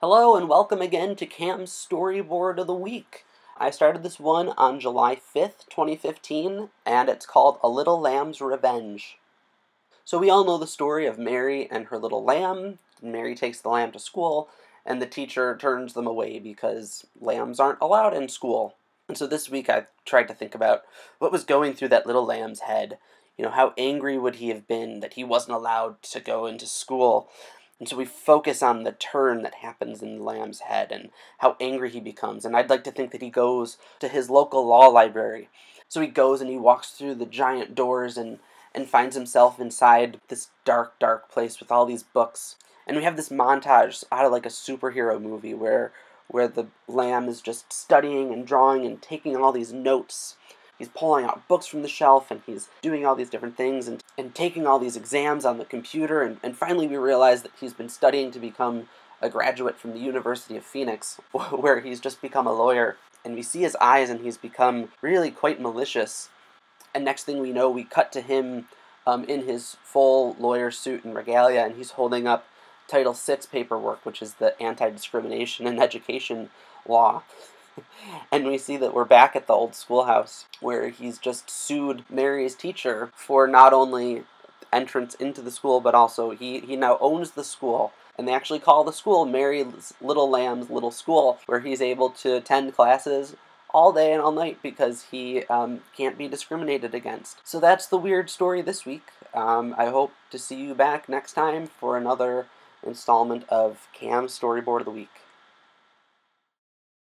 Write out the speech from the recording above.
Hello and welcome again to Cam's Storyboard of the Week. I started this one on July 5th, 2015, and it's called A Little Lamb's Revenge. So we all know the story of Mary and her little lamb. Mary takes the lamb to school, and the teacher turns them away because lambs aren't allowed in school. And so this week I tried to think about what was going through that little lamb's head. You know, how angry would he have been that he wasn't allowed to go into school? And so we focus on the turn that happens in the lamb's head and how angry he becomes. And I'd like to think that he goes to his local law library. So he goes and he walks through the giant doors and finds himself inside this dark, dark place with all these books. And we have this montage out of like a superhero movie where the lamb is just studying and drawing and taking all these notes. He's pulling out books from the shelf, and he's doing all these different things, and taking all these exams on the computer, and finally we realize that he's been studying to become a graduate from the University of Phoenix, where he's just become a lawyer. And we see his eyes, and he's become really quite malicious. And next thing we know, we cut to him in his full lawyer suit and regalia, and he's holding up Title VI paperwork, which is the anti-discrimination in education law. And we see that we're back at the old schoolhouse where he's just sued Mary's teacher for not only entrance into the school, but also he now owns the school. And they actually call the school Mary's Little Lamb's Little School, where he's able to attend classes all day and all night because he can't be discriminated against. So that's the weird story this week. I hope to see you back next time for another installment of Cam's Storyboard of the Week.